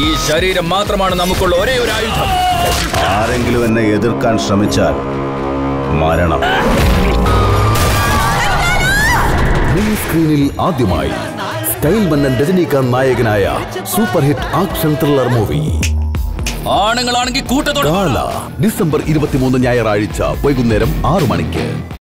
ഈ ശരീരം മാത്രമാണ് നമുക്കുള്ള ഒരേ ഒരു ആയുധം. ആരെങ്കിലും എന്നെ എതിർക്കാൻ ശ്രമിച്ചാൽ മരണം. ഗ്രീൻ സ്ക്രീനിൽ ആദ്യമായി സ്റ്റൈൽ മന്നൻ രജനീകാന്ത് നായകനായ super hit action thriller movie ആണുങ്ങളാണെങ്കിൽ കൂട്ടത്തോടെ കാല ഡിസംബർ 23 ഞായറാഴ്ച വൈകുന്നേരം 6 മണിക്ക്.